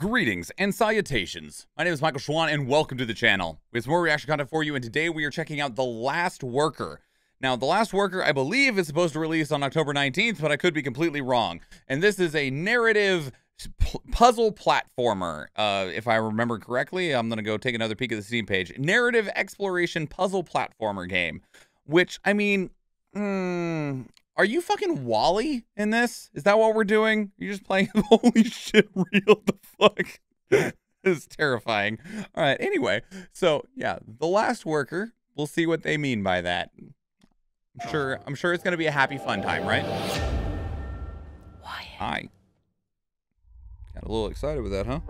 Greetings and salutations. My name is Michael Schwahn and welcome to the channel. We have some more reaction content for you, and today we are checking out The Last Worker. Now, The Last Worker, I believe, is supposed to release on October 19th, but I could be completely wrong. And this is a narrative puzzle platformer, if I remember correctly. I'm going to go take another peek at the Steam page. Narrative exploration puzzle platformer game, which, I mean, are you fucking WALL-E in this? Is that what we're doing? You're just playing, holy shit, real the fuck. This is terrifying. All right, anyway, so yeah, The Last Worker, we'll see what they mean by that. I'm sure it's gonna be a happy fun time, right? Why? Hi. Got a little excited with that, huh?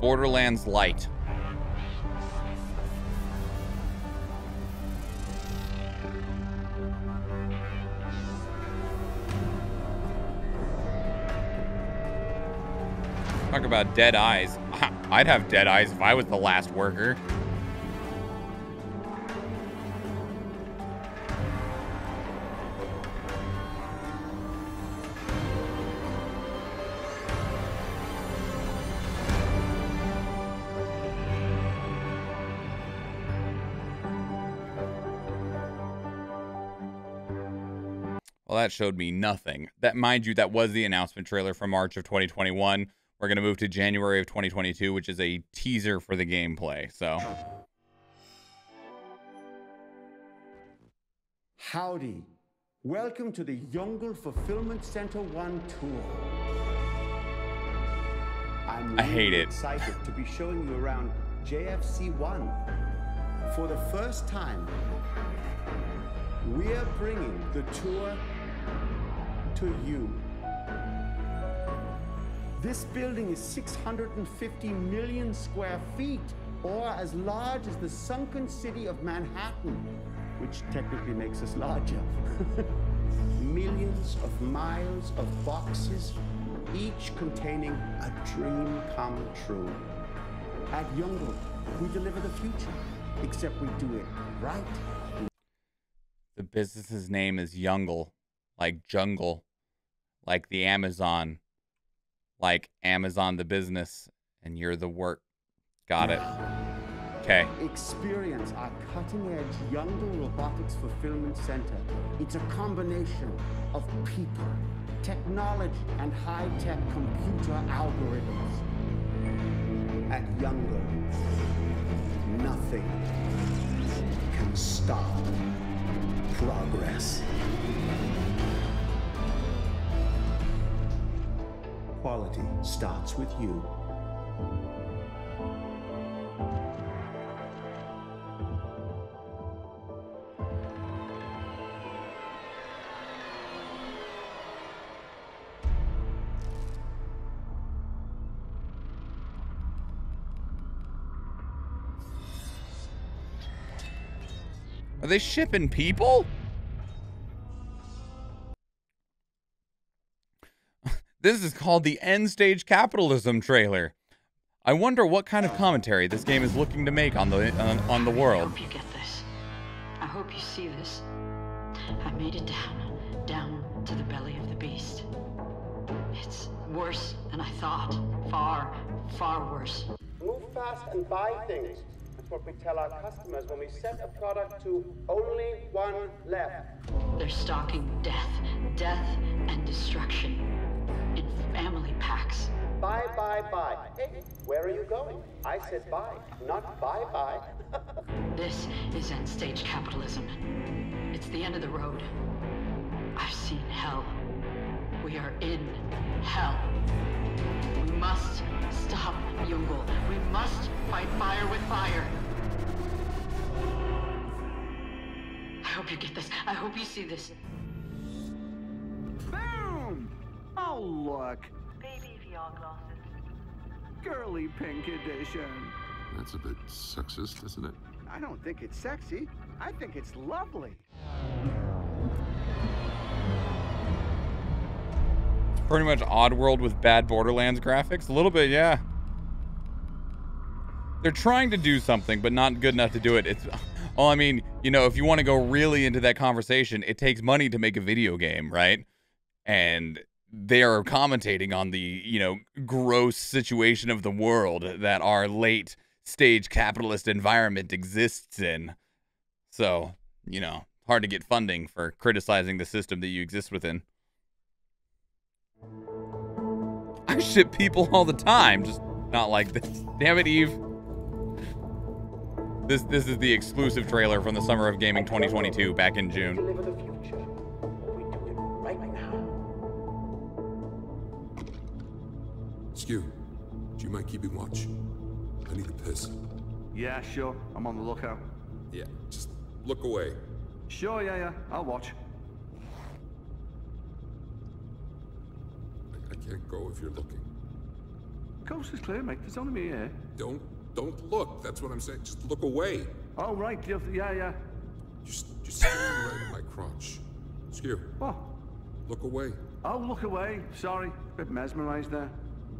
Borderlands Light. Talk about dead eyes. I'd have dead eyes if I was the last worker. Well, that showed me nothing. That, mind you, that was the announcement trailer from March of 2021. We're going to move to January of 2022, which is a teaser for the gameplay. So, howdy. Welcome to the Jungle Fulfillment Center 1 tour. I hate it. I'm excited to be showing you around JFC1 for the first time. We're bringing the tour to you. This building is 650 million square feet, or as large as the sunken city of Manhattan, which technically makes us larger. Millions of miles of boxes, each containing a dream come true. At Jungle, we deliver the future, except we do it right. The business's name is Jungle, like jungle, like the Amazon. Like Amazon the business, and you're the work. Got it. Okay. Experience our cutting-edge Jungle Robotics Fulfillment Center. It's a combination of people, technology, and high-tech computer algorithms. At Jungle, nothing can stop progress. Quality starts with you. Are they shipping people? This is called the End Stage Capitalism trailer. I wonder what kind of commentary this game is looking to make on the world. I hope you get this. I hope you see this. I made it down to the belly of the beast. It's worse than I thought. Far, far worse. Move fast and buy things. That's what we tell our customers when we send a product to only one left. They're stocking death and destruction. Family packs. Bye, bye, bye. Hey, where are you going? I said bye, not bye, bye. This is end stage capitalism. It's the end of the road. I've seen hell. We are in hell. We must stop Jungle. We must fight fire with fire. I hope you get this. I hope you see this. Oh, look. Baby VR glasses. Girly pink edition. That's a bit sexist, isn't it? I don't think it's sexy. I think it's lovely. Pretty much Oddworld with bad Borderlands graphics. A little bit, yeah. They're trying to do something, but not good enough to do it. It's Well, I mean, you know, if you want to go really into that conversation, it takes money to make a video game, right? And they are commentating on the, you know, gross situation of the world that our late stage capitalist environment exists in. So, you know, hard to get funding for criticizing the system that you exist within. I ship people all the time, just not like this. Damn it, Eve. This is the exclusive trailer from the Summer of Gaming 2022 back in June. Deliver the future. We do it right now. Skew, do you mind keeping watch? I need a piss. Yeah, sure. I'm on the lookout. Yeah, just look away. Sure, yeah. I'll watch. I can't go if you're looking. Coast is clear, mate. There's only me here. Don't look. That's what I'm saying. Just look away. Oh, right. Yeah. You're staring right at my crotch. Skew. What? Look away. Oh, look away. Sorry. A bit mesmerized there.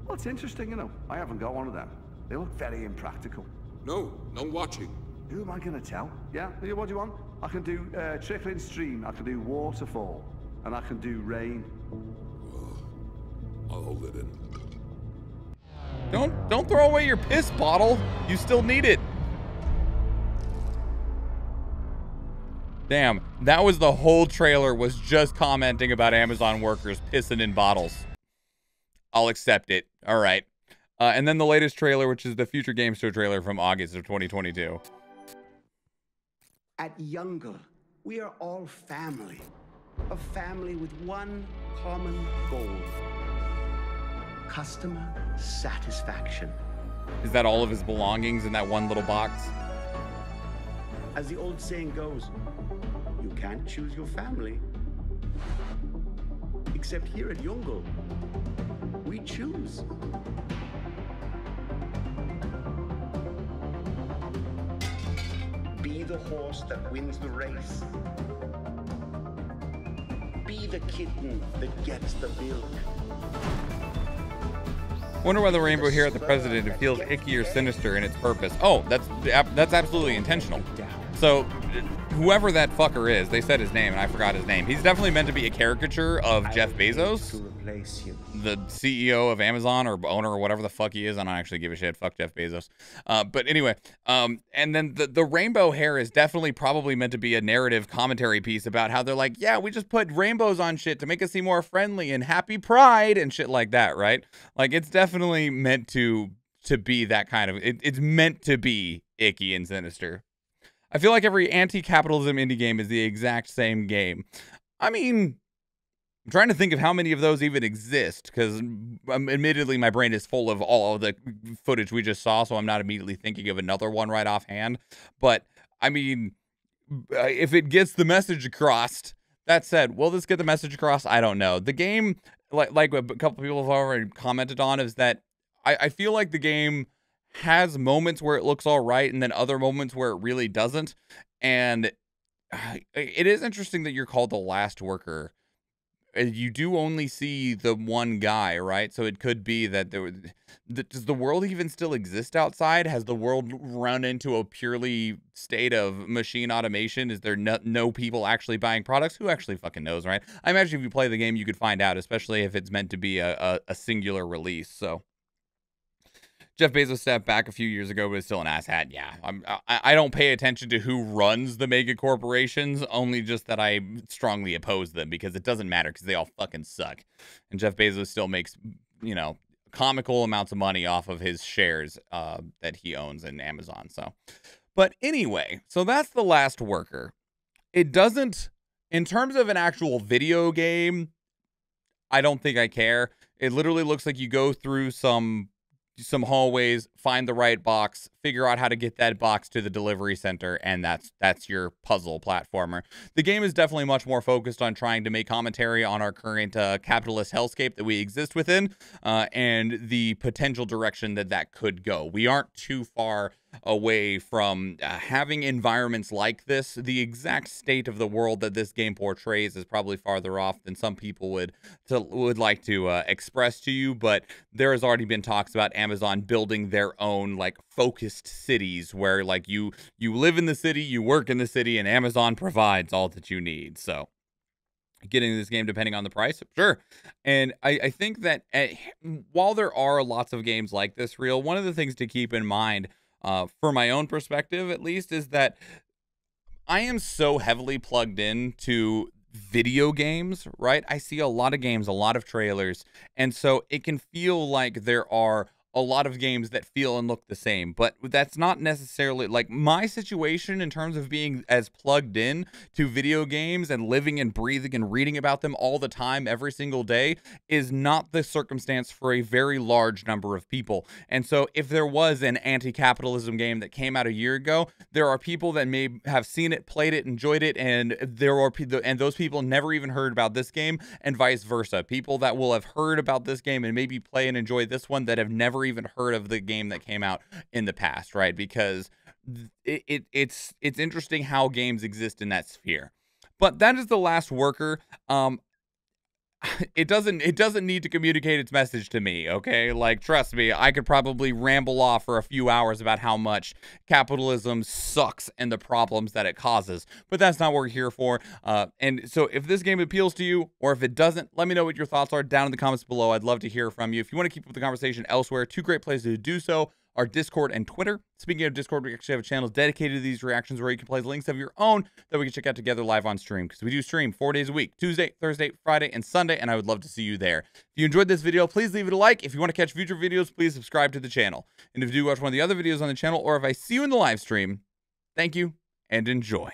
Well, it's interesting, you know. I haven't got one of them. They look very impractical. No watching. Who am I going to tell? Yeah, what do you want? I can do trickling stream, I can do waterfall, and I can do rain. I'll hold it in. Don't throw away your piss bottle. You still need it. Damn, that was the whole trailer, was just commenting about Amazon workers pissing in bottles. I'll accept it. All right. And then the latest trailer, which is the Future Game Show trailer from August of 2022. At Jungle, we are all family. A family with one common goal. Customer satisfaction. Is that all of his belongings in that one little box? As the old saying goes, you can't choose your family. Except here at Jungle, we choose. Be the horse that wins the race. Be the kitten that gets the milk. Wonder why the rainbow here at the president feels icky or sinister in its purpose. Oh, that's absolutely intentional. So, whoever that fucker is, they said his name and I forgot his name. He's definitely meant to be a caricature of Jeff Bezos, the CEO of Amazon or owner or whatever the fuck he is. I don't actually give a shit. Fuck Jeff Bezos. But anyway, and then the rainbow hair is definitely probably meant to be a narrative commentary piece about how they're like, yeah, we just put rainbows on shit to make us seem more friendly and happy pride and shit like that, right? Like, it's definitely meant to be that kind of, it's meant to be icky and sinister. I feel like every anti-capitalism indie game is the exact same game. I mean, I'm trying to think of how many of those even exist, because admittedly my brain is full of all of the footage we just saw, so I'm not immediately thinking of another one right offhand. But, I mean, if it gets the message across, that said, will this get the message across? I don't know. The game, like a couple of people have already commented on, is that I feel like the game has moments where it looks all right and then other moments where it really doesn't. And it is interesting that you're called the Last Worker. You do only see the one guy, right? So it could be that does the world even still exist outside? Has the world run into a purely state of machine automation? Is there no people actually buying products? Who actually fucking knows, right? I imagine if you play the game, you could find out, especially if it's meant to be a singular release. So Jeff Bezos stepped back a few years ago, but is still an asshat. Yeah, I don't pay attention to who runs the mega corporations, only just that I strongly oppose them because it doesn't matter because they all fucking suck. And Jeff Bezos still makes, you know, comical amounts of money off of his shares that he owns in Amazon. So, but anyway, so that's The Last Worker. It doesn't, in terms of an actual video game, I don't think I care. It literally looks like you go through some hallways, find the right box, figure out how to get that box to the delivery center, and that's your puzzle platformer. The game is definitely much more focused on trying to make commentary on our current capitalist hellscape that we exist within, and the potential direction that could go. We aren't too far away from having environments like this. The exact state of the world that this game portrays is probably farther off than some people would like to express to you, but there has already been talks about Amazon building their own like focused cities where like you live in the city, you work in the city, and Amazon provides all that you need. So getting this game depending on the price, sure. And I think that while there are lots of games like this, Real, one of the things to keep in mind for my own perspective at least is that I am so heavily plugged in to video games, right? I see a lot of games, a lot of trailers, and so it can feel like there are a lot of games that feel and look the same, but that's not necessarily like my situation in terms of being as plugged in to video games and living and breathing and reading about them all the time, every single day, is not the circumstance for a very large number of people. And so if there was an anti-capitalism game that came out a year ago, there are people that may have seen it, played it, enjoyed it, and those people never even heard about this game, and vice versa. People that will have heard about this game and maybe play and enjoy this one that have never even heard of the game that came out in the past, right? Because it's interesting how games exist in that sphere. But that is The Last Worker. It doesn't need to communicate its message to me, okay? Like, trust me, I could probably ramble off for a few hours about how much capitalism sucks and the problems that it causes, but that's not what we're here for. And so if this game appeals to you, or if it doesn't, let me know what your thoughts are down in the comments below. I'd love to hear from you. If you want to keep up the conversation elsewhere, two great places to do so are Discord and Twitter. Speaking of Discord, we actually have a channel dedicated to these reactions where you can place links of your own that we can check out together live on stream, because we do stream 4 days a week, Tuesday, Thursday, Friday, and Sunday, and I would love to see you there. If you enjoyed this video, please leave it a like. If you want to catch future videos, please subscribe to the channel. And if you do watch one of the other videos on the channel, or if I see you in the live stream, thank you and enjoy.